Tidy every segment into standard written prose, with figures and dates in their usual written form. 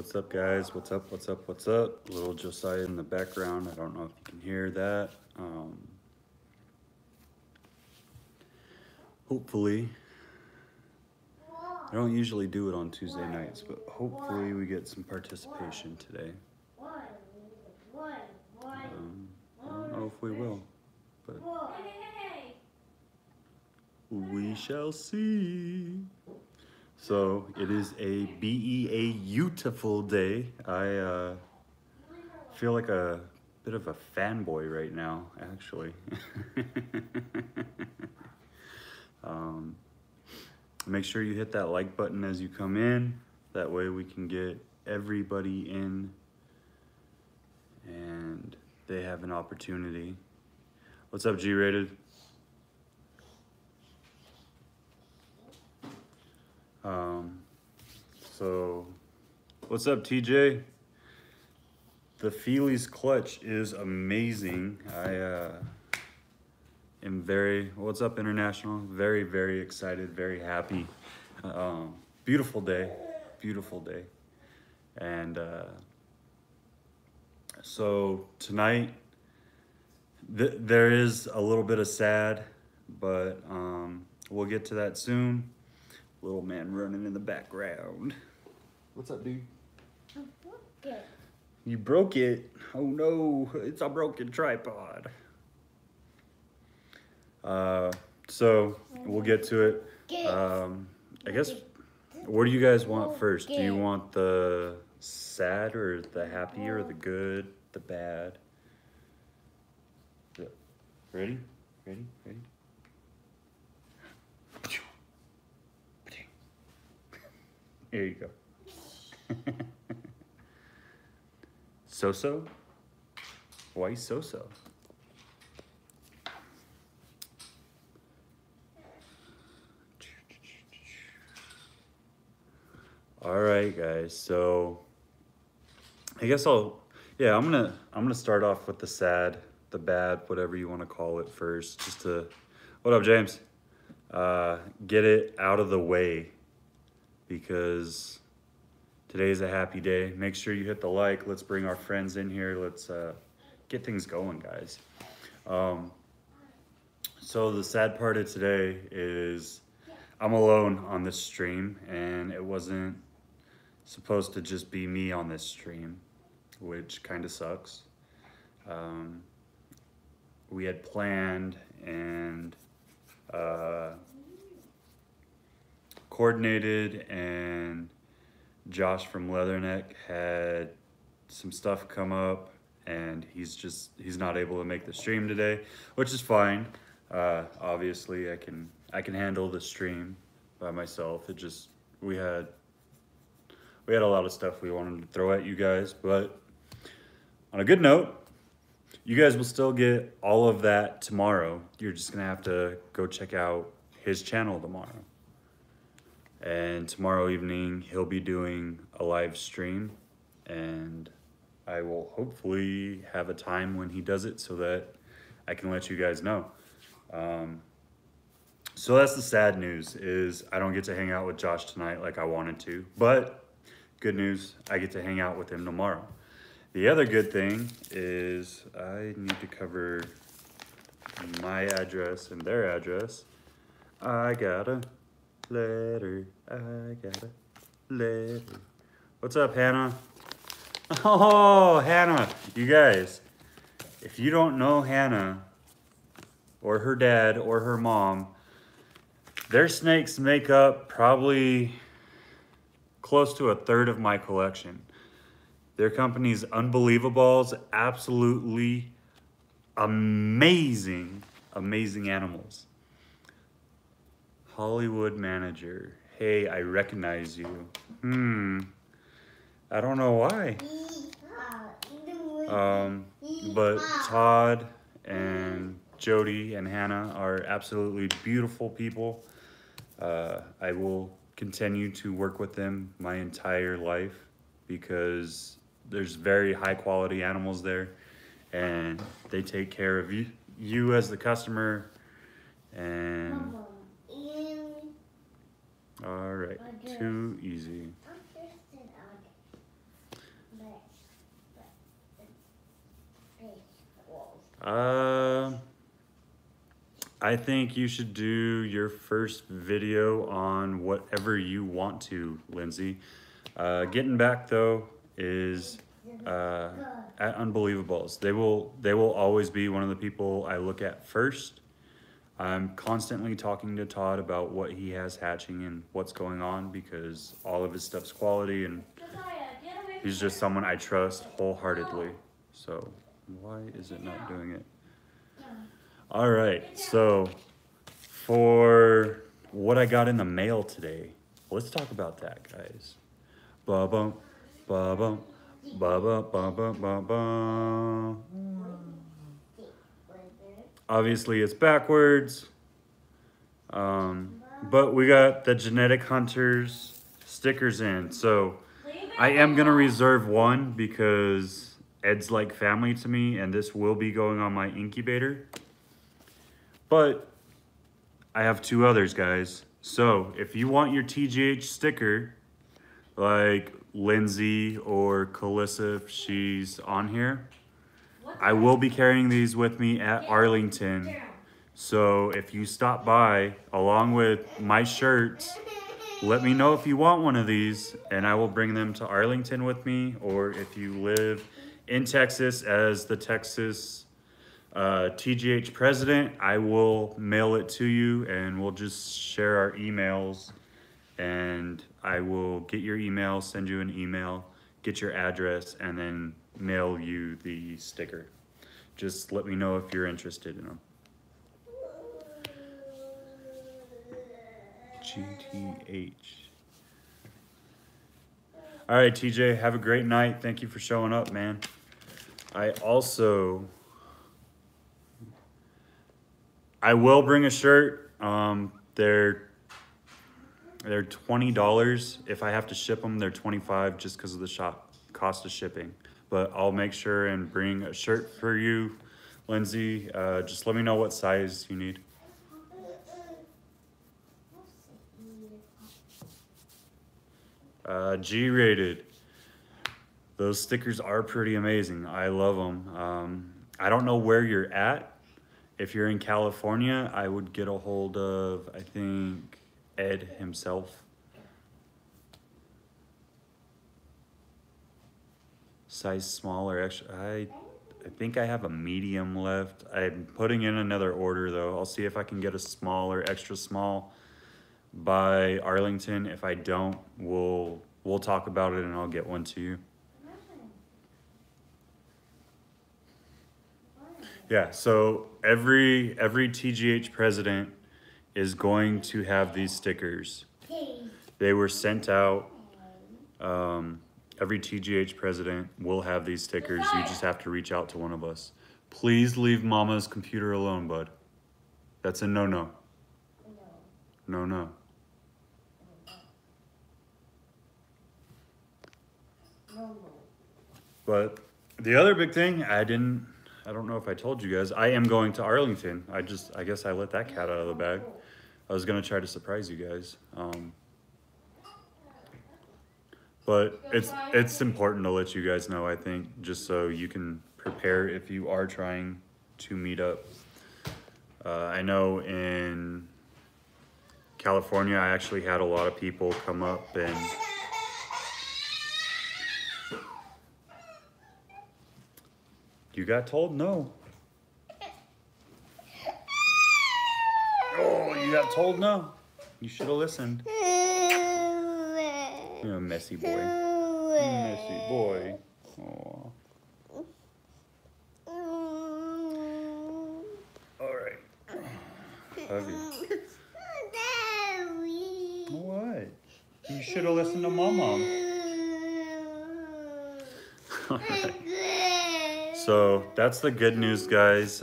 What's up, guys? What's up? What's up? What's up? Little Josiah in the background. I don't know if you can hear that. Hopefully, I don't usually do it on Tuesday nights, but hopefully we get some participation today. I don't know if we will, but we shall see. So it is a beautiful day. I feel like a bit of a fanboy right now, actually. Make sure you hit that like button as you come in. That way we can get everybody in and they have an opportunity. What's up, G-Rated? So what's up, TJ? The Fealys Clutch is amazing. I am very, what's up, International? Very, very excited, very happy. Beautiful day, beautiful day. And so tonight, there is a little bit of sad, but we'll get to that soon. Little man running in the background. What's up, dude? I broke it. You broke it? Oh no, it's a broken tripod. So we'll get to it. I guess, what do you guys want first? Do you want the sad or the happy or the good, the bad? Ready? Ready? Ready? Here you go. So-so? Why so-so? All right, guys. So I guess I'm gonna start off with the sad, the bad, whatever you want to call it first, just to, what up, James? Get it out of the way, because today is a happy day. Make sure you hit the like. Let's bring our friends in here. Let's get things going, guys. So the sad part of today is I'm alone on this stream, and it wasn't supposed to just be me on this stream, which kind of sucks. We had planned and coordinated, and Josh from Leatherneck had some stuff come up, and he's not able to make the stream today, which is fine. Obviously I can handle the stream by myself. It just, we had a lot of stuff we wanted to throw at you guys, but on a good note, you guys will still get all of that tomorrow. You're just gonna have to go check out his channel tomorrow. And tomorrow evening, he'll be doing a live stream, and I will hopefully have a time when he does it so that I can let you guys know. So that's the sad news, is I don't get to hang out with Josh tonight like I wanted to, but good news, I get to hang out with him tomorrow. The other good thing is I need to cover my address and their address. I gotta letter, I got a letter. What's up, Hannah? Oh, Hannah, you guys, if you don't know Hannah or her dad or her mom, their snakes make up probably close to a third of my collection. Their company's Unbelievables, absolutely amazing, amazing animals. Hollywood manager. Hey, I recognize you. I don't know why. But Todd and Jody and Hannah are absolutely beautiful people. I will continue to work with them my entire life, because there's very high quality animals there, and they take care of you as the customer. And all right, too easy. I think you should do your first video on whatever you want to, Lindsay. Getting back though is at Unbelievables. They will always be one of the people I look at first. I'm constantly talking to Todd about what he has hatching and what's going on, because all of his stuff's quality and he's just someone I trust wholeheartedly. So why is it not doing it? All right, so for what I got in the mail today, let's talk about that, guys. Ba-bum, ba-bum, ba-bum, ba-bum, ba-bum. Obviously, it's backwards, but we got the Genetic Hunters stickers in. So I am going to reserve one because Ed's like family to me, and this will be going on my incubator. But I have two others, guys. So if you want your TGH sticker, like Lindsay or Calissa, if she's on here, I will be carrying these with me at Arlington. So if you stop by along with my shirts, let me know if you want one of these and I will bring them to Arlington with me. Or if you live in Texas as the Texas TGH president, I will mail it to you and we'll just share our emails, and I will get your email, send you an email, get your address, and then mail you the sticker. Just let me know if you're interested in them. GTH. All right, TJ, have a great night. Thank you for showing up, man. I will bring a shirt. They're $20. If I have to ship them, they're $25 just because of the cost of shipping. But I'll make sure and bring a shirt for you, Lindsay. Just let me know what size you need. G-rated. Those stickers are pretty amazing. I love them. I don't know where you're at. If you're in California, I would get a hold of, I think, Ed himself. Size smaller, actually. I think I have a medium left. I'm putting in another order though. I'll see if I can get a small or extra small by Arlington. If I don't, we'll talk about it and I'll get one to you. Yeah, so every TGH president is going to have these stickers. They were sent out. Every TGH president will have these stickers. You just have to reach out to one of us. Please leave Mama's computer alone, bud. That's a no-no. No-no. But the other big thing, I don't know if I told you guys, I am going to Arlington. I guess I let that cat out of the bag. I was gonna try to surprise you guys. But it's important to let you guys know, I think, just so you can prepare if you are trying to meet up. I know in California, I actually had a lot of people come up and you got told no. Oh, you got told no. You should have listened. You're a messy boy. Messy boy. Aww. All right. Love you. What? You should have listened to Mama. All right. So that's the good news, guys.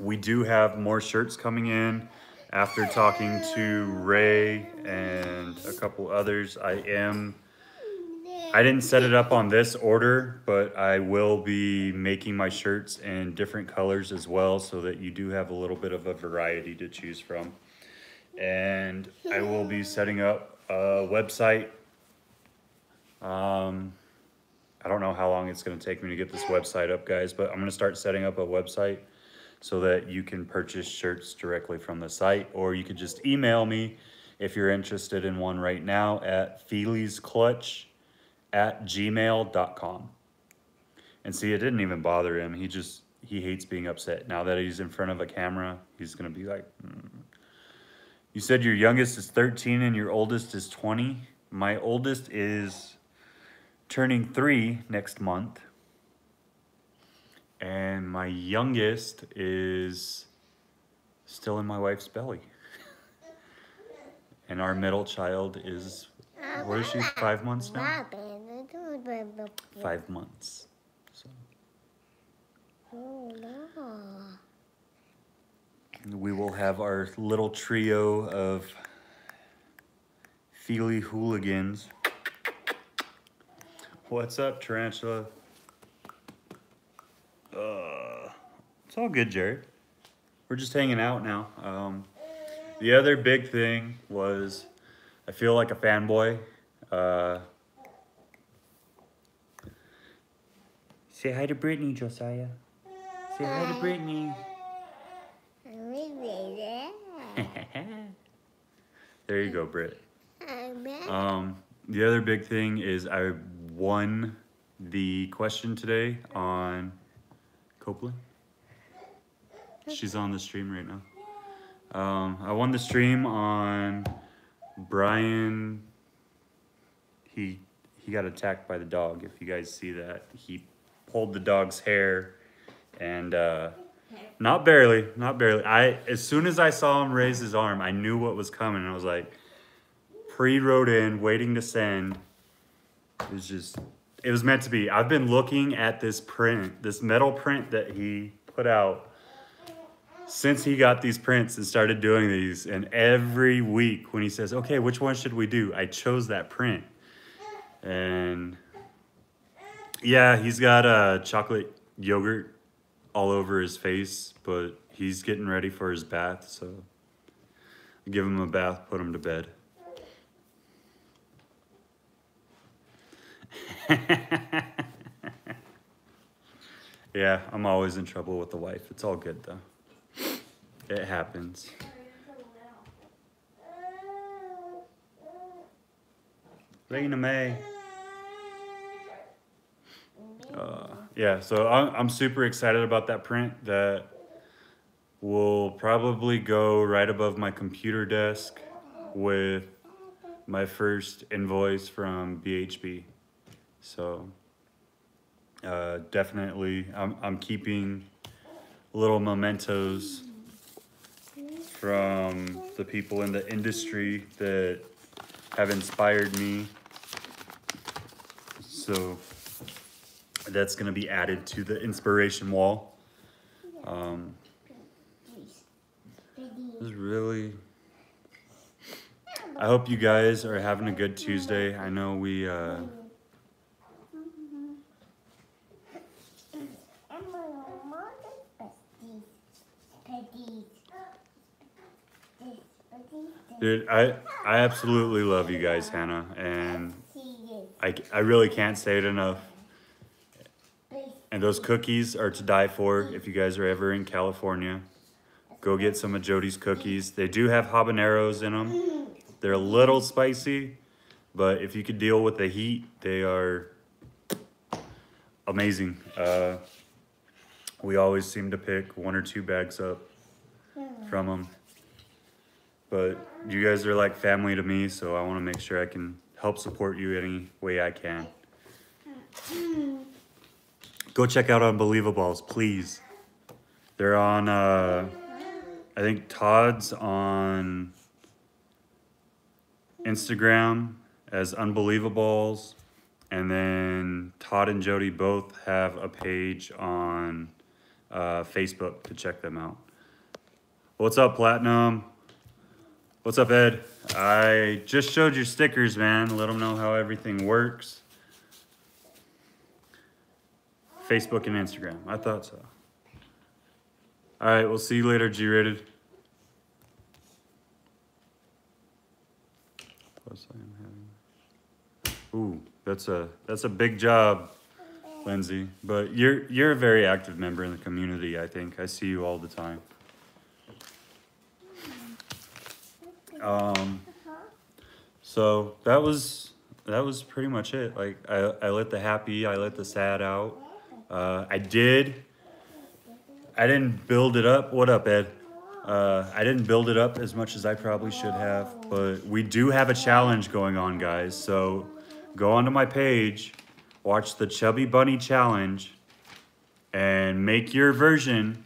We do have more shirts coming in. After talking to Ray and a couple others, I didn't set it up on this order, but I will be making my shirts in different colors as well, so that you do have a little bit of a variety to choose from. And I will be setting up a website. I don't know how long it's going to take me to get this website up, guys, but I'm going to start setting up a website so that you can purchase shirts directly from the site, or you could just email me if you're interested in one right now at fealysclutch@gmail.com. And see, it didn't even bother him. He hates being upset. Now that he's in front of a camera, he's going to be like, You said your youngest is 13 and your oldest is 20. My oldest is turning 3 next month. And my youngest is still in my wife's belly. And our middle child is, what is she, 5 months now? 5 months. So. Oh, no. And we will have our little trio of Feely hooligans. What's up, Tarantula? It's all good, Jared. We're just hanging out now. The other big thing was I feel like a fanboy. Say hi to Brittany, Josiah. Say hi to Brittany. There you go, Britt. The other big thing is I won the question today on Copeland. She's on the stream right now. I won the stream on Brian. He got attacked by the dog. If you guys see that, he pulled the dog's hair, and not barely. As soon as I saw him raise his arm, I knew what was coming, and I was like, pre-wrote in, waiting to send. It was meant to be. I've been looking at this print, this metal print that he put out since he got these prints and started doing these. And every week when he says, okay, which one should we do? I chose that print. And yeah, he's got chocolate yogurt all over his face, but he's getting ready for his bath. So I give him a bath, put him to bed. Yeah, I'm always in trouble with the wife. It's all good, though. It happens. Lena May. Yeah, so I'm super excited about that print that will probably go right above my computer desk with my first invoice from BHB. So definitely, I'm keeping little mementos from the people in the industry that have inspired me. So that's gonna be added to the inspiration wall. I hope you guys are having a good Tuesday. I know we, dude, I absolutely love you guys, Hannah, and I really can't say it enough. And those cookies are to die for. If you guys are ever in California, go get some of Jody's cookies. They do have habaneros in them. They're a little spicy, but if you could deal with the heat, they are amazing. We always seem to pick 1 or 2 bags up from them. But you guys are like family to me, so I want to make sure I can help support you any way I can. Go check out Unbelievables, please. They're on, I think Todd's on Instagram as Unbelievables. And then Todd and Jody both have a page on Facebook to check them out. What's up, Platinum? What's up, Ed? I just showed your stickers, man. Let them know how everything works. Facebook and Instagram. I thought so. All right, we'll see you later, G-Rated. Ooh, that's a big job. Lindsay. But you're a very active member in the community, I think. I see you all the time. So that was pretty much it. Like I let the happy, I let the sad out. I didn't build it up. What up, Ed? I didn't build it up as much as I probably should have, but we do have a challenge going on, guys. So go onto my page, watch the Chubby Bunny Challenge, and make your version.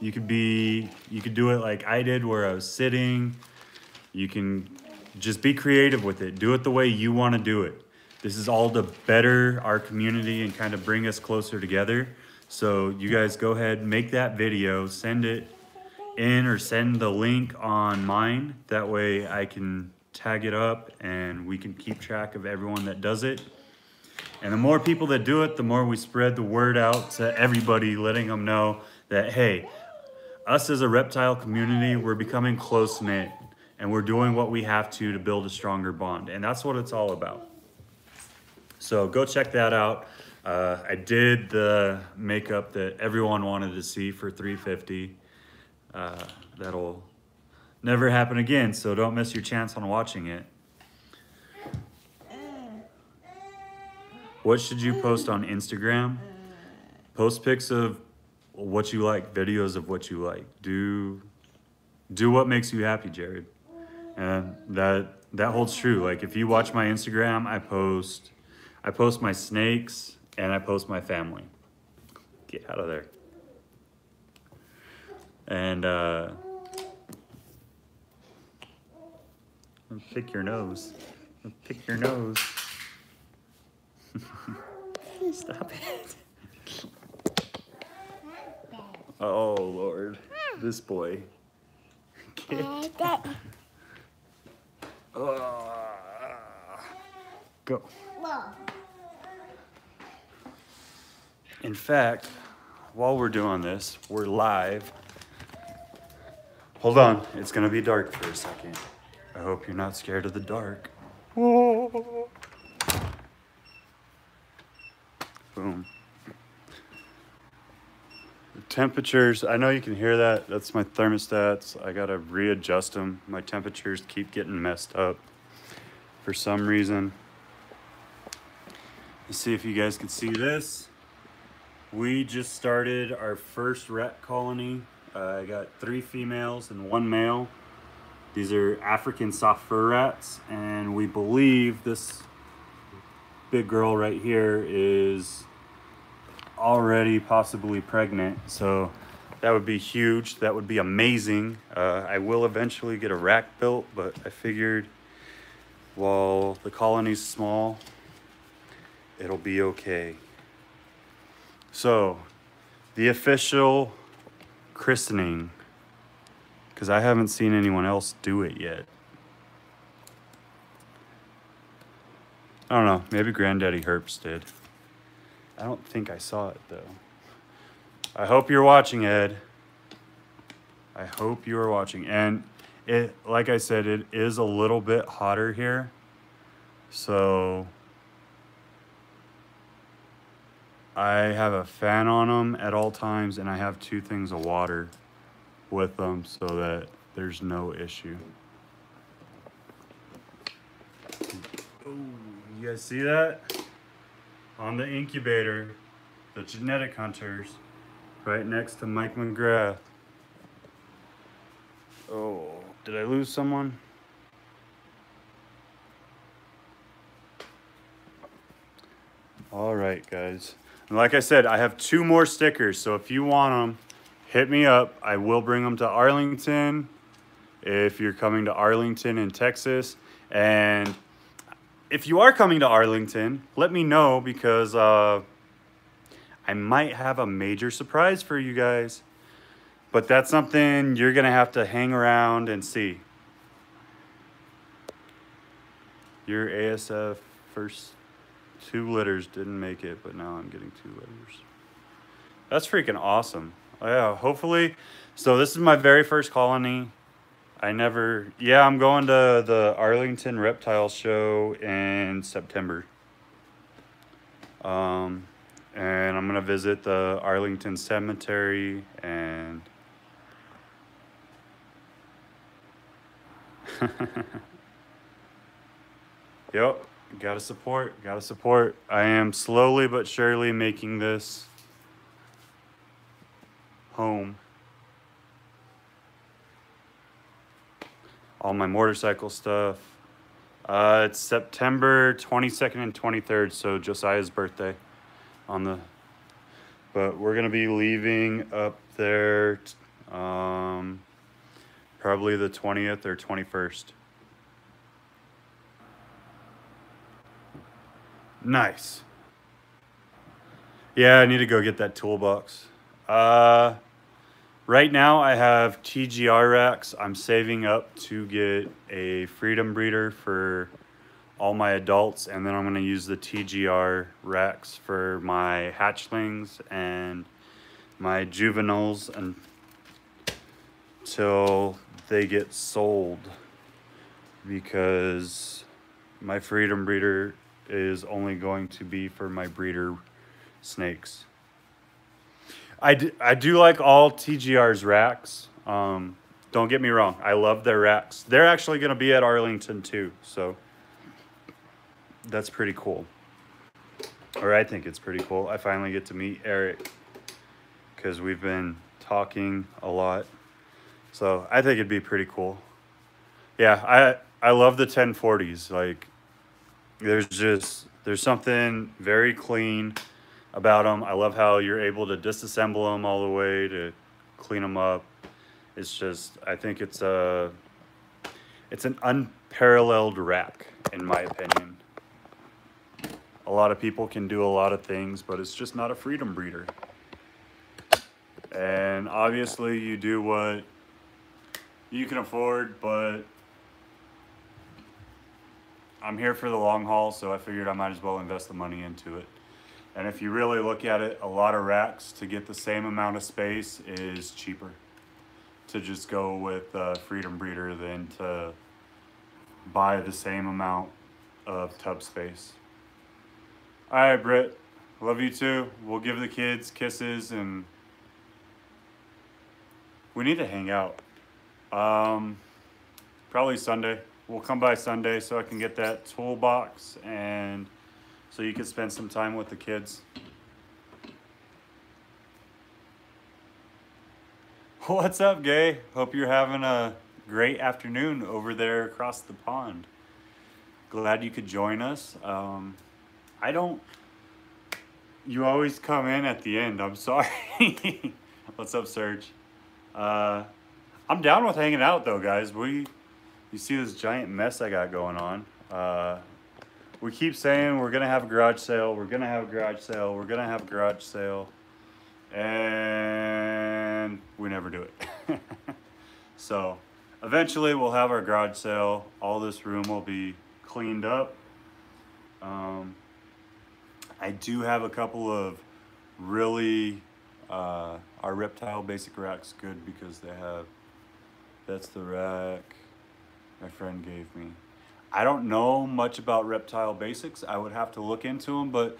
You could do it like I did, where I was sitting. You can just be creative with it. Do it the way you want to do it. This is all to better our community and kind of bring us closer together. So you guys go ahead, make that video, send it in or send the link on mine. That way I can tag it up and we can keep track of everyone that does it. And the more people that do it, the more we spread the word out to everybody, letting them know that, hey, us as a reptile community, we're becoming close-knit. And we're doing what we have to build a stronger bond. And that's what it's all about. So go check that out. I did the makeup that everyone wanted to see for $350. That'll never happen again, so don't miss your chance on watching it. What should you post on Instagram? Post pics of what you like, videos of what you like. Do what makes you happy, Jared. And that holds true. Like if you watch my Instagram, I post my snakes and I post my family. Get out of there. And pick your nose. Pick your nose. Stop it. Oh Lord, this boy. Go. In fact, while we're doing this, we're live. Hold on, it's gonna be dark for a second. I hope you're not scared of the dark. Whoa. Boom. Temperatures, I know you can hear that. That's my thermostats. I gotta readjust them. My temperatures keep getting messed up for some reason. Let's see if you guys can see this. We just started our first rat colony. I got 3 females and 1 male. These are African soft fur rats, and we believe this big girl right here is already possibly pregnant, so that would be huge. That would be amazing. I will eventually get a rack built, but I figured while the colony's small, it'll be okay. So the official christening, because I haven't seen anyone else do it yet. I don't know, maybe Granddaddy Herps did. I don't think I saw it, though. I hope you're watching, Ed. I hope you are watching. And it, like I said, it is a little bit hotter here. So I have a fan on them at all times, and I have 2 things of water with them so that there's no issue. Oh, you guys see that? On the incubator, the Genetic Hunters, right next to Mike McGrath. Oh, did I lose someone? All right, guys. And like I said, I have 2 more stickers, so if you want them, hit me up. I will bring them to Arlington if you're coming to Arlington in Texas. And if you are coming to Arlington, let me know, because I might have a major surprise for you guys. But that's something you're going to have to hang around and see. Your ASF first 2 litters didn't make it, but now I'm getting 2 litters. That's freaking awesome. Yeah, hopefully. So this is my very first colony. Yeah, I'm going to the Arlington Reptile Show in September. and I'm gonna visit the Arlington Cemetery and yep, gotta support. I am slowly but surely making this home. All my motorcycle stuff. It's September 22nd and 23rd, so Josiah's birthday on the, but we're gonna be leaving up there probably the 20th or 21st. Nice. Yeah, I need to go get that toolbox. Right now I have TGR racks. I'm saving up to get a Freedom Breeder for all my adults, and then I'm going to use the TGR racks for my hatchlings and my juveniles until they get sold, because my Freedom Breeder is only going to be for my breeder snakes. I do like all TGR's racks. Don't get me wrong. I love their racks. They're actually going to be at Arlington too, so that's pretty cool. Or I think it's pretty cool. I finally get to meet Eric because we've been talking a lot. So I think it'd be pretty cool. Yeah, I love the 1040s. Like, there's something very clean about them. I love how you're able to disassemble them all the way to clean them up. It's just, I think it's an unparalleled rack, in my opinion. A lot of people can do a lot of things, but it's just not a Freedom Breeder. And obviously you do what you can afford, but I'm here for the long haul, so I figured I might as well invest the money into it. And if you really look at it, a lot of racks to get the same amount of space is cheaper to just go with Freedom Breeder than to buy the same amount of tub space. All right, Britt, love you too. We'll give the kids kisses and we need to hang out. Probably Sunday. We'll come by Sunday so I can get that toolbox and so you can spend some time with the kids. What's up, Gay? Hope you're having a great afternoon over there across the pond. Glad you could join us. You always come in at the end, I'm sorry. What's up, Serge? I'm down with hanging out though, guys. You see this giant mess I got going on. We keep saying we're gonna have a garage sale, we're gonna have a garage sale, and we never do it. So eventually we'll have our garage sale. All this room will be cleaned up. I do have a couple of really, our reptile basic racks good because they have, that's the rack my friend gave me. I don't know much about reptile basics. I would have to look into them, but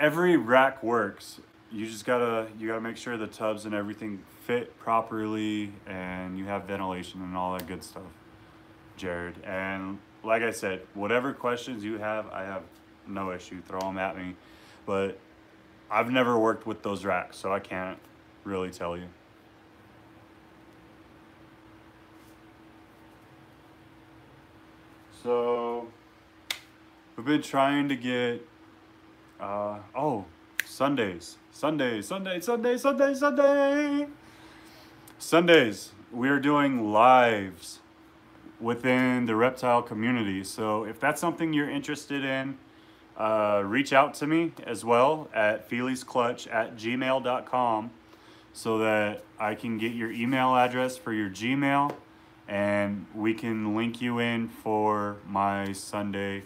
every rack works. You just gotta make sure the tubs and everything fit properly and you have ventilation and all that good stuff, Jared. And like I said, whatever questions you have, I have no issue, throw them at me. But I've never worked with those racks, so I can't really tell you. So we've been trying to get, Sundays, we are doing lives within the reptile community. So if that's something you're interested in, reach out to me as well at fealysclutch@gmail.com so that I can get your email address for your Gmail. And we can link you in for my Sunday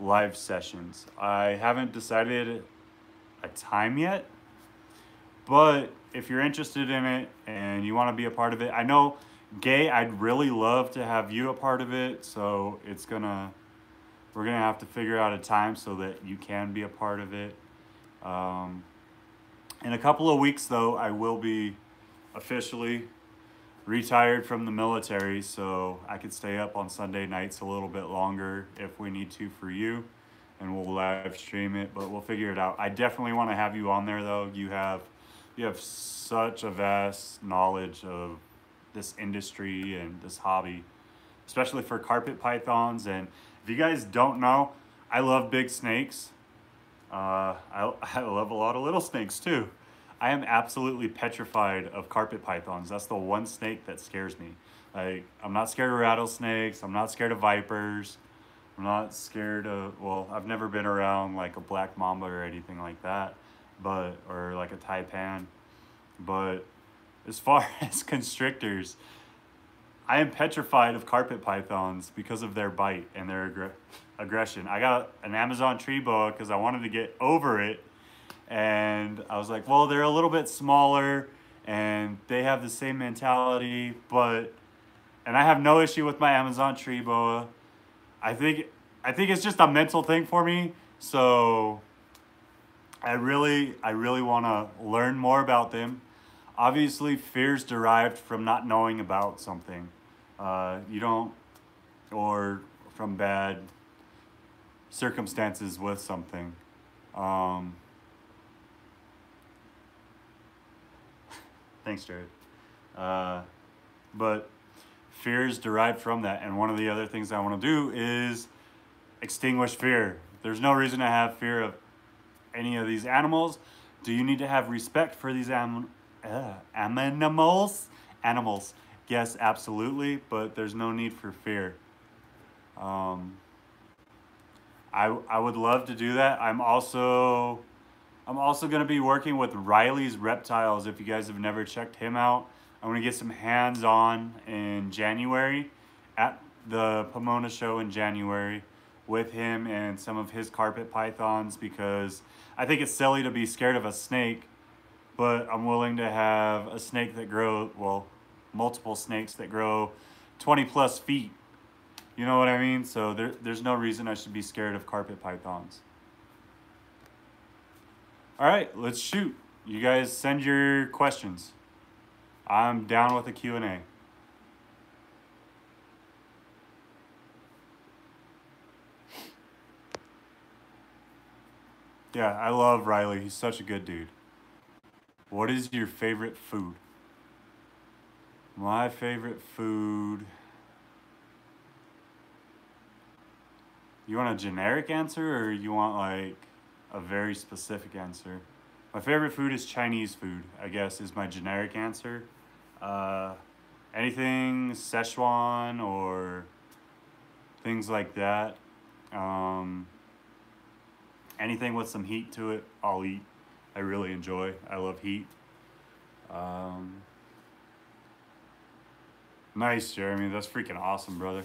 live sessions. I haven't decided a time yet, but if you're interested in it and you want to be a part of it, I know, Gay, I'd really love to have you a part of it. So we're gonna have to figure out a time so that you can be a part of it. In a couple of weeks, though, I will be officially retired from the military, so I could stay up on Sunday nights a little bit longer if we need to for you, and we'll live stream it, but we'll figure it out. I definitely want to have you on there, though. You have such a vast knowledge of this industry and this hobby, especially for carpet pythons. And if you guys don't know, I love big snakes. I love a lot of little snakes too. I am absolutely petrified of carpet pythons. That's the one snake that scares me. Like, I'm not scared of rattlesnakes. I'm not scared of vipers. I'm not scared of, well, I've never been around like a black mamba or anything like that, but, or like a taipan. But as far as constrictors, I am petrified of carpet pythons because of their bite and their aggression. I got an Amazon tree boa because I wanted to get over it. And I was like, well, they're a little bit smaller and they have the same mentality, but, and I have no issue with my Amazon tree boa. I think it's just a mental thing for me. So I really want to learn more about them. Obviously, fear's derived from not knowing about something. You don't, or from bad circumstances with something. Thanks, Jared. But fear is derived from that. And one of the other things I want to do is extinguish fear. There's no reason to have fear of any of these animals. Do you need to have respect for these animals? Animals. Yes, absolutely. But there's no need for fear. I would love to do that. I'm also going to be working with Riley's Reptiles. If you guys have never checked him out, I'm going to get some hands-on in January at the Pomona show in January with him and some of his carpet pythons, because I think it's silly to be scared of a snake, but I'm willing to have a snake that grow, well, multiple snakes that grow 20 plus feet. You know what I mean? So there's no reason I should be scared of carpet pythons. All right, let's shoot. You guys send your questions. I'm down with a Q&A. Yeah, I love Riley. He's such a good dude. What is your favorite food? My favorite food... You want a generic answer, or you want like a very specific answer? My favorite food is Chinese food, I guess, is my generic answer. Anything Szechuan or things like that. Anything with some heat to it, I'll eat. I really enjoy. I love heat. Nice, Jeremy. That's freaking awesome, brother.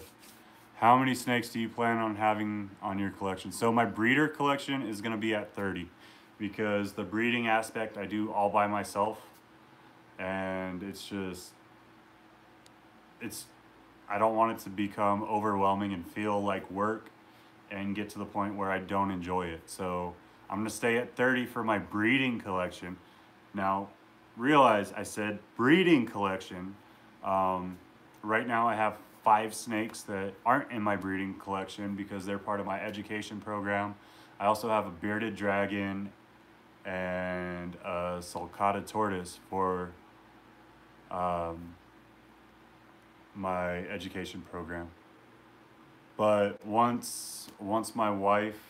How many snakes do you plan on having on your collection? So my breeder collection is going to be at 30, because the breeding aspect I do all by myself, and I don't want it to become overwhelming and feel like work and get to the point where I don't enjoy it. So I'm going to stay at 30 for my breeding collection. Now, realize I said breeding collection. Right now I have 5 snakes that aren't in my breeding collection because they're part of my education program. I also have a bearded dragon and a sulcata tortoise for my education program. But once my wife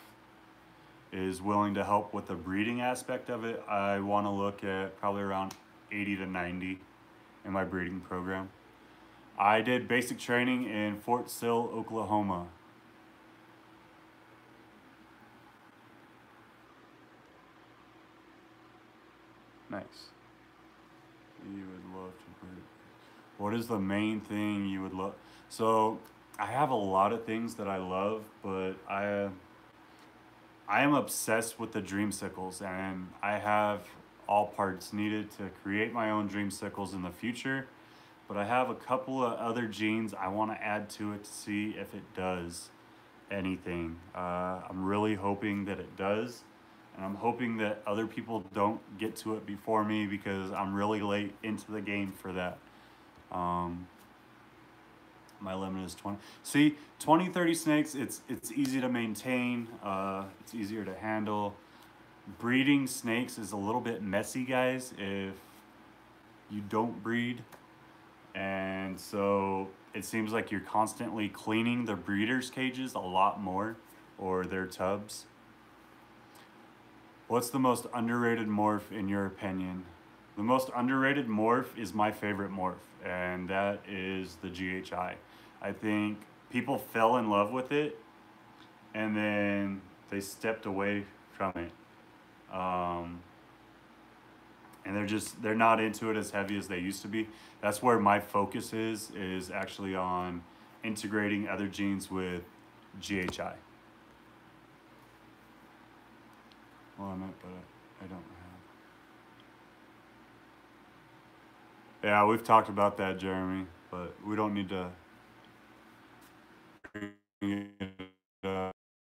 is willing to help with the breeding aspect of it, I want to look at probably around 80 to 90 in my breeding program. I did basic training in Fort Sill, Oklahoma. Nice. You would love to breed. What is the main thing you would love? So I have a lot of things that I love, but I am obsessed with the dreamsicles, and I have all parts needed to create my own dreamsicles in the future. But I have a couple of other genes I want to add to it to see if it does anything. I'm really hoping that it does. and I'm hoping that other people don't get to it before me because I'm really late into the game for that. My limit is 20. See, 20, 30 snakes, it's easy to maintain. It's easier to handle. Breeding snakes is a little bit messy, guys, if you don't breed. And so it seems like you're constantly cleaning the breeders' cages a lot more, or their tubs. What's the most underrated morph in your opinion? The most underrated morph is my favorite morph, and that is the GHI. I think people fell in love with it, and then they stepped away from it. And they're not into it as heavy as they used to be. That's where my focus is actually on integrating other genes with GHI. Well, I meant, but I don't know. Yeah, we've talked about that, Jeremy, but we don't need to.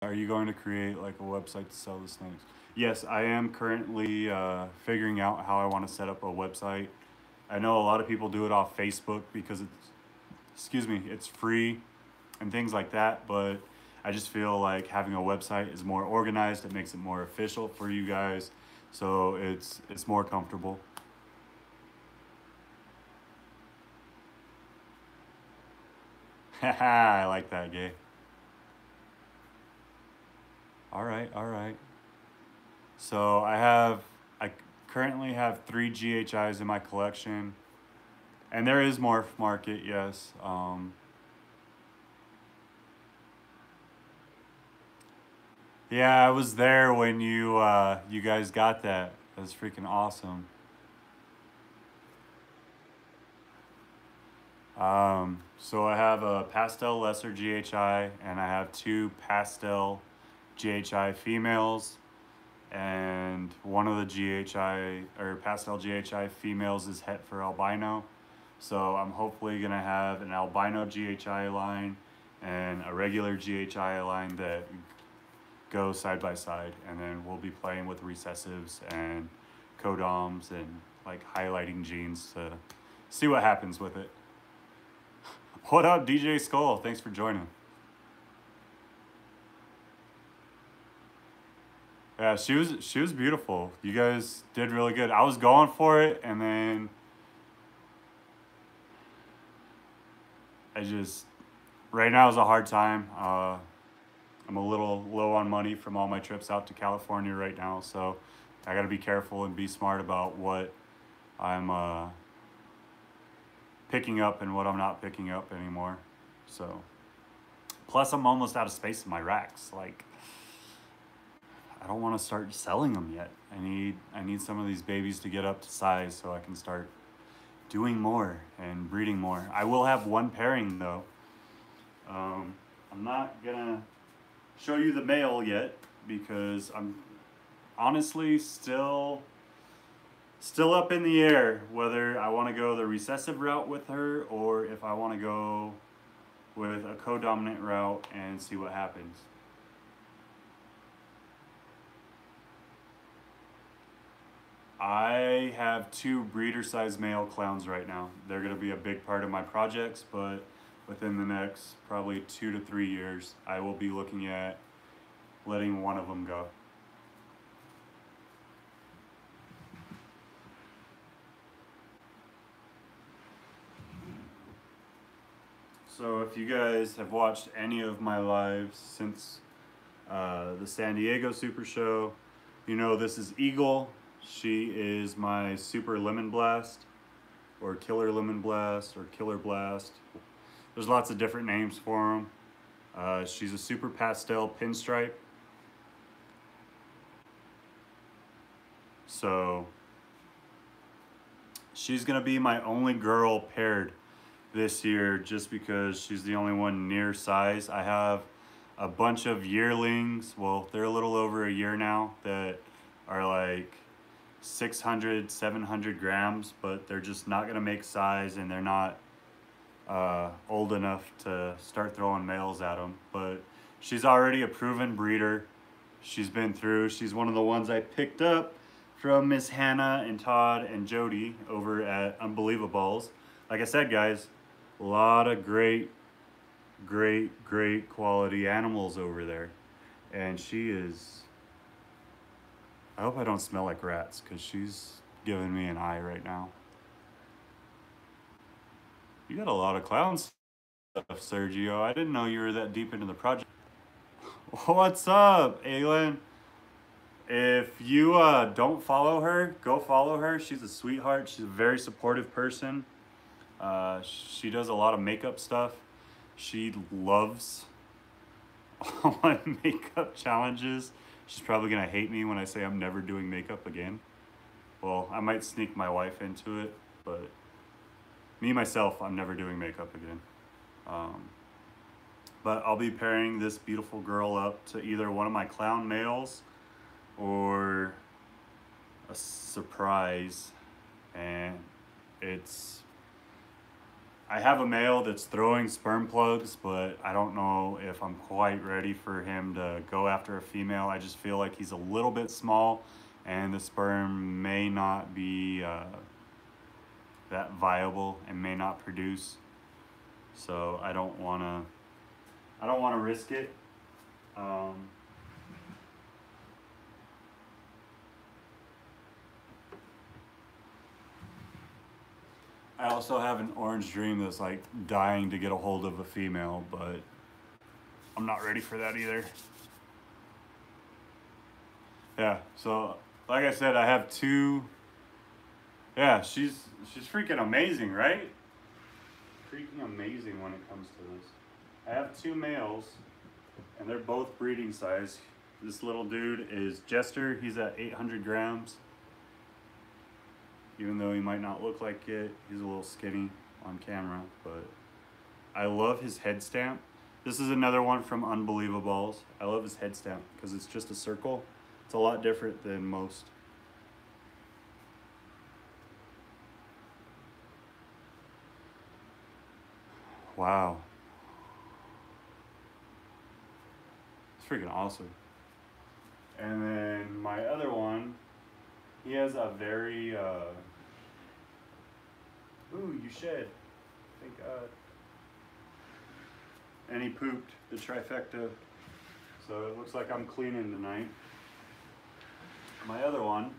Are you going to create like a website to sell the snakes? Yes, I am currently figuring out how I want to set up a website. I know a lot of people do it off Facebook because it's, excuse me, it's free and things like that, but I just feel like having a website is more organized. It makes it more official for you guys, so it's more comfortable. I like that, Gay. All right, all right. So I currently have 3 GHIs in my collection, and there is Morph Market, yes. Yeah, I was there when you you guys got that. That's freaking awesome. So I have a pastel lesser GHI, and I have 2 pastel GHI females, and one of the GHI or pastel GHI females is het for albino. So I'm hopefully gonna have an albino GHI line and a regular GHI line that go side by side, and then we'll be playing with recessives and codoms and like highlighting genes to see what happens with it. What up, DJ Skoll? Thanks for joining. Yeah, she was beautiful. You guys did really good. I was going for it, and then right now is a hard time. I'm a little low on money from all my trips out to California right now, so I gotta be careful and be smart about what I'm picking up and what I'm not picking up anymore. So plus I'm almost out of space in my racks. Like, I don't want to start selling them yet. I need some of these babies to get up to size so I can start doing more and breeding more. I will have one pairing though. I'm not gonna show you the male yet because I'm honestly still up in the air whether I want to go the recessive route with her or if I want to go with a co-dominant route and see what happens. I have 2 breeder-sized male clowns right now. They're going to be a big part of my projects, but within the next probably 2 to 3 years, I will be looking at letting one of them go. So if you guys have watched any of my lives since the San Diego Super Show, you know this is Eagle. She is my super lemon blast or killer lemon blast or killer blast. There's lots of different names for them. She's a super pastel pinstripe. So she's gonna be my only girl paired this year just because she's the only one near size. I have a bunch of yearlings, well, they're a little over a year now, that are like 600, 700 grams, but they're just not gonna make size and they're not old enough to start throwing males at them. But she's already a proven breeder. she's been through. She's one of the ones I picked up from Miss Hannah and Todd and Jody over at Unbelievables. Like I said, guys, a lot of great quality animals over there. And she is, I hope I don't smell like rats, because she's giving me an eye right now. You got a lot of clown stuff, Sergio. I didn't know you were that deep into the project. What's up, Aylin? If you don't follow her, go follow her. She's a sweetheart. She's a very supportive person. She does a lot of makeup stuff. She loves all my makeup challenges. She's probably gonna hate me when I say I'm never doing makeup again. Well, I might sneak my wife into it, but me, myself, I'm never doing makeup again. But I'll be pairing this beautiful girl up to either one of my clown males or a surprise. And it's, I have a male that's throwing sperm plugs, but I don't know if I'm quite ready for him to go after a female. I just feel like he's a little bit small and the sperm may not be that viable and may not produce. So I don't wanna risk it. I also have an orange dream that's like dying to get a hold of a female, but I'm not ready for that either. Yeah, so like I said, I have two. Yeah, she's freaking amazing, right? Freaking amazing when it comes to this. I have two males, and they're both breeding size. This little dude is Jester. He's at 800 grams. Even though he might not look like it, he's a little skinny on camera, but I love his head stamp. This is another one from Unbelievables. I love his head stamp because it's just a circle. It's a lot different than most. Wow. It's freaking awesome. And then my other one, he has a very, ooh, you shed. Thank God. And he pooped the trifecta. So it looks like I'm cleaning tonight. My other one,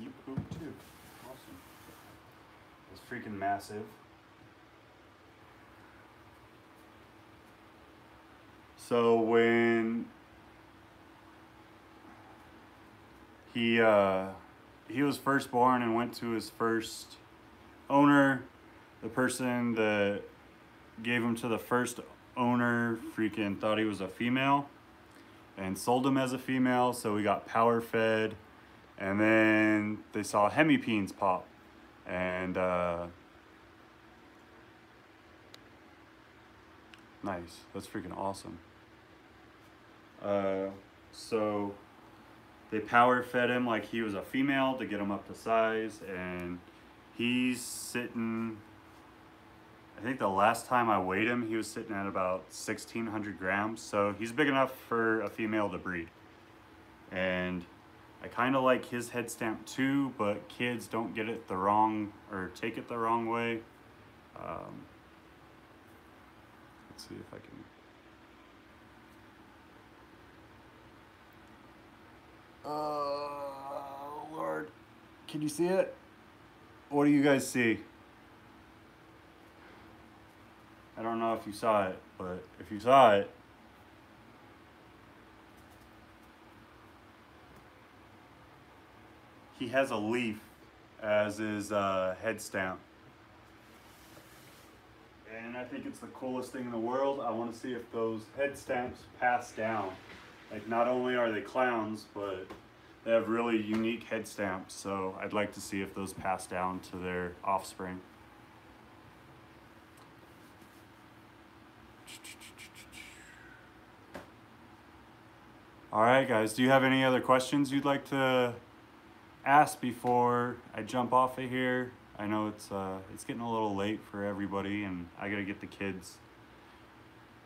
you pooped too. Awesome. It's freaking massive. So when he was first born and went to his first owner, the person that gave him to the first owner freaking thought he was a female and sold him as a female, so he got power fed, and then they saw hemipenes pop, and nice, that's freaking awesome. So they power fed him like he was a female to get him up to size, and he's sitting, I think the last time I weighed him, he was sitting at about 1,600 grams. So he's big enough for a female to breed. And I kind of like his head stamp too, but kids don't get it the wrong, or take it the wrong way. Let's see if I can. Oh, Lord. Can you see it? What do you guys see? I don't know if you saw it, but if you saw it, he has a leaf as his head stamp. And I think it's the coolest thing in the world. I want to see if those head stamps pass down. Like, not only are they clowns, but they have really unique head stamps. So I'd like to see if those pass down to their offspring. All right, guys, do you have any other questions you'd like to ask before I jump off of here? I know it's getting a little late for everybody, and I gotta get the kids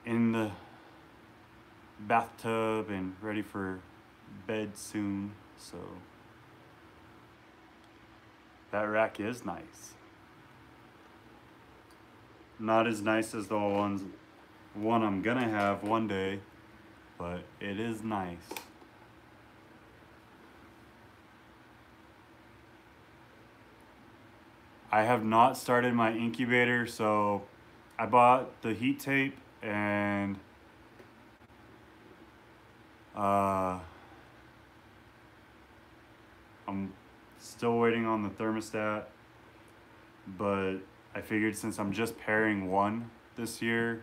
in the bathtub and ready for bed soon, so that rack is nice. Not as nice as the one I'm gonna have one day, but it is nice. I have not started my incubator, so I bought the heat tape and I'm still waiting on the thermostat, but I figured since I'm just pairing one this year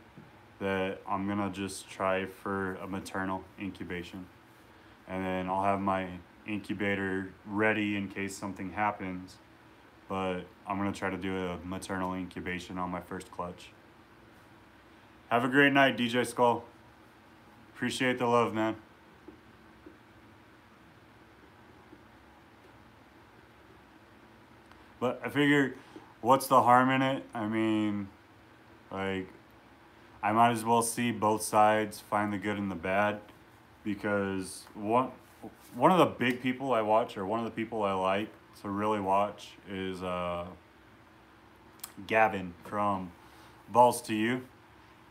that I'm gonna just try for a maternal incubation, and then I'll have my incubator ready in case something happens, but I'm gonna try to do a maternal incubation on my first clutch. Have a great night, DJ Skoll. Appreciate the love, man. But I figure, what's the harm in it? I mean, like, I might as well see both sides, find the good and the bad, because one of the big people I watch, or one of the people I like to really watch, is Gavin from Balls to You,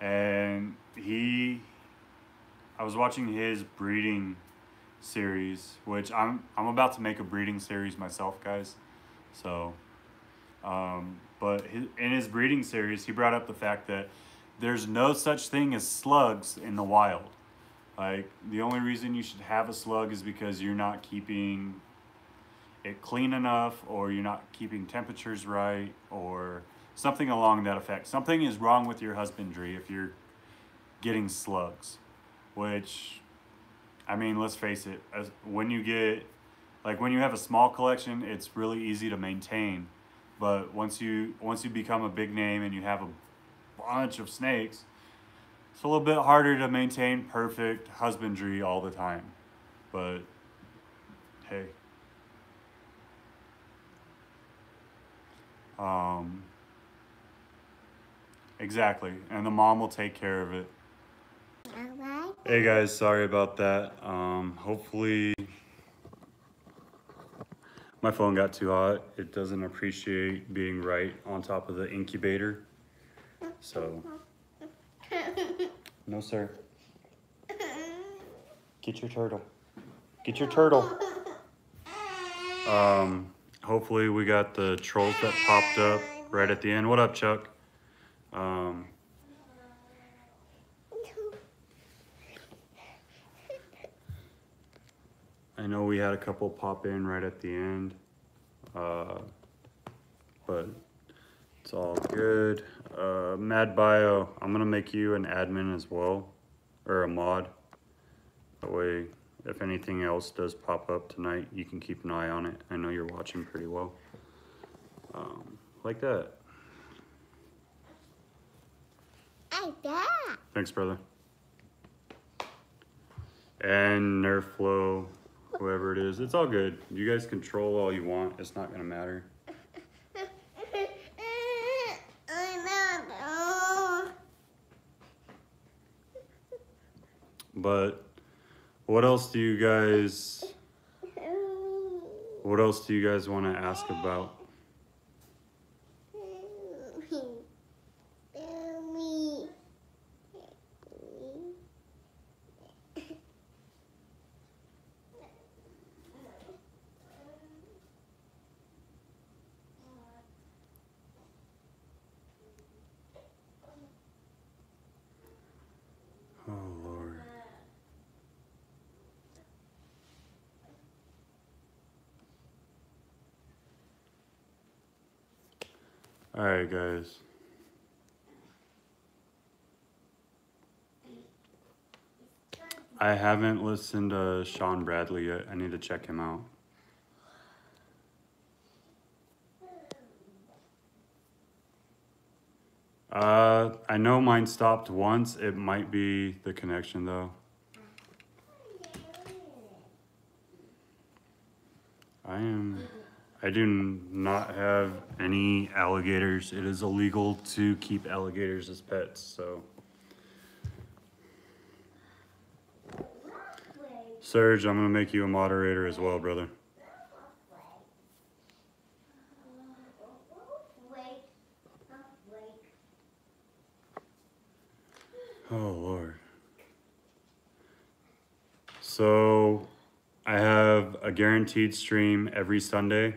and I was watching his breeding series, which I'm about to make a breeding series myself, guys. So, but in his breeding series, he brought up the fact that there's no such thing as slugs in the wild. Like, the only reason you should have a slug is because you're not keeping it clean enough, or you're not keeping temperatures right, or something along that effect. Something is wrong with your husbandry if you're getting slugs, which, I mean, let's face it, when you have a small collection, it's really easy to maintain. But once you become a big name and you have a bunch of snakes, it's a little bit harder to maintain perfect husbandry all the time. But hey, exactly, and the mom will take care of it. Hey guys, sorry about that. Hopefully my phone got too hot. It doesn't appreciate being right on top of the incubator. So, no sir. Get your turtle. Get your turtle. Hopefully we got the trolls that popped up right at the end. What up, Chuck? I know we had a couple pop in right at the end, but it's all good. Mad Bio, I'm gonna make you an admin as well, or a mod. That way, if anything else does pop up tonight, you can keep an eye on it. I know you're watching pretty well. Like that. Like that. Thanks, brother. And Nerflow. Whoever it is, it's all good. You guys control all you want. It's not gonna matter. But what else do you guys want to ask about? All right, guys. I haven't listened to Sean Bradley yet. I need to check him out. I know mine stopped once. It might be the connection, though. I do not have any alligators. It is illegal to keep alligators as pets, so. Serge, I'm gonna make you a moderator as well, brother. Oh, Lord. So I have a guaranteed stream every Sunday,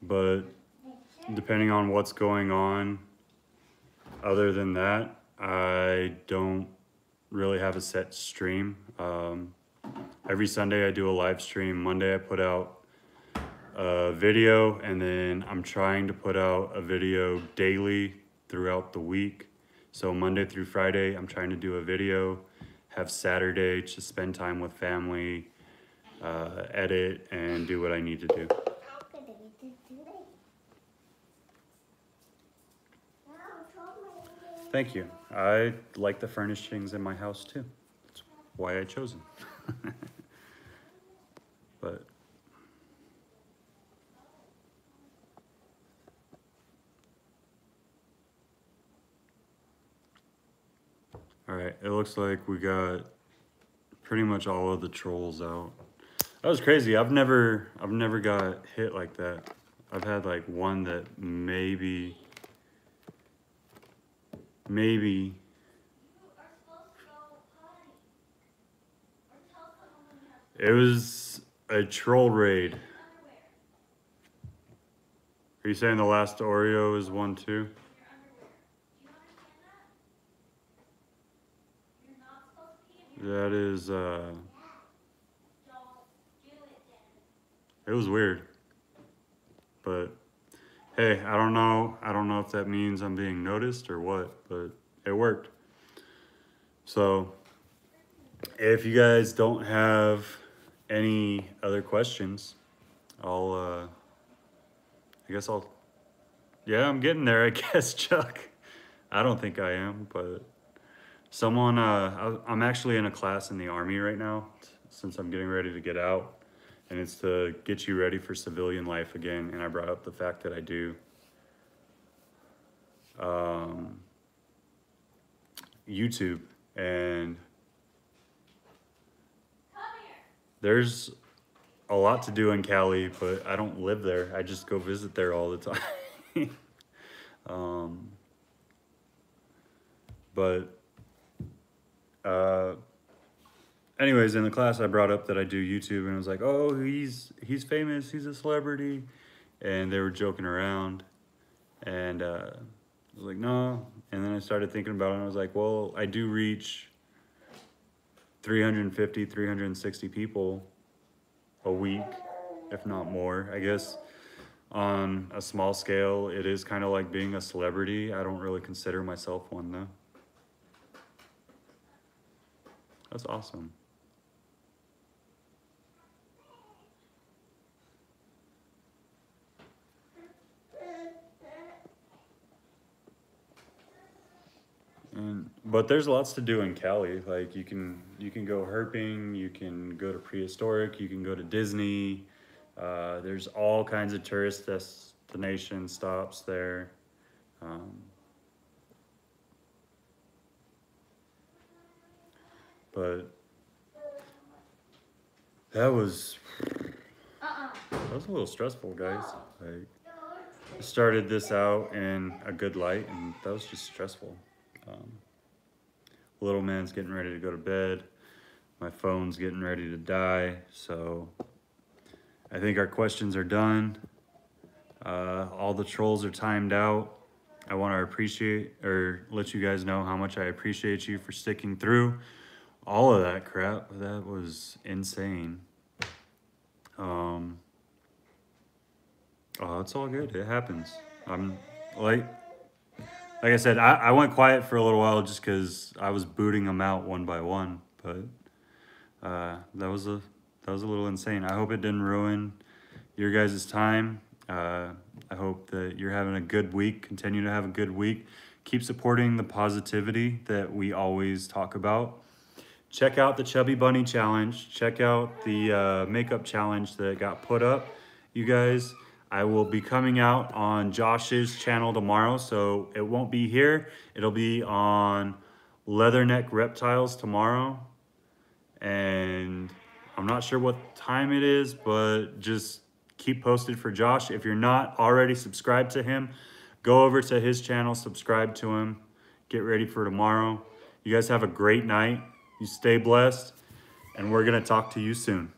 but depending on what's going on, other than that, I don't really have a set stream. Every Sunday I do a live stream. Monday I put out a video, and then I'm trying to put out a video daily throughout the week. So Monday through Friday, I'm trying to do a video, have Saturday to spend time with family, edit, and do what I need to do. Thank you. I like the furnishings in my house too. That's why I chose them. But all right, it looks like we got pretty much all of the trolls out. That was crazy. I've never got hit like that. I've had like one that maybe it was a troll raid. Are you saying the last Oreo is one too? That is, it was weird, but hey, I don't know if that means I'm being noticed or what, but it worked. So if you guys don't have any other questions, I'll, I guess I'll, yeah, I'm getting there, I guess, Chuck. I don't think I am, but someone, I'm actually in a class in the Army right now since I'm getting ready to get out, and it's to get you ready for civilian life again. And I brought up the fact that I do YouTube, and there's a lot to do in Cali, but I don't live there. I just go visit there all the time. Anyways, in the class I brought up that I do YouTube, and I was like, oh, he's famous, he's a celebrity, and they were joking around, and I was like, no, and then I started thinking about it, and I was like, well, I do reach 350, 360 people a week, if not more. I guess on a small scale, it is kind of like being a celebrity. I don't really consider myself one, though. That's awesome. But there's lots to do in Cali. Like you can go herping, you can go to prehistoric, you can go to Disney. There's all kinds of tourist destination stops there. But that was a little stressful, guys. Like, I started this out in a good light, and that was just stressful. Little man's getting ready to go to bed. My phone's getting ready to die. So I think our questions are done. All the trolls are timed out. I want to let you guys know how much I appreciate you for sticking through. All of that crap, that was insane. Oh, it's all good, it happens. I'm like I said, I went quiet for a little while just because I was booting them out one by one, but that was a little insane. I hope it didn't ruin your guys' time. I hope that you're having a good week. Continue to have a good week. Keep supporting the positivity that we always talk about. Check out the Chubby Bunny Challenge. Check out the makeup challenge that got put up. You guys, I will be coming out on Josh's channel tomorrow, so it won't be here. It'll be on Leatherneck Reptiles tomorrow. and I'm not sure what time it is, but just keep posted for Josh. If you're not already subscribed to him, go over to his channel, subscribe to him, get ready for tomorrow. You guys have a great night. You stay blessed, and we're going to talk to you soon.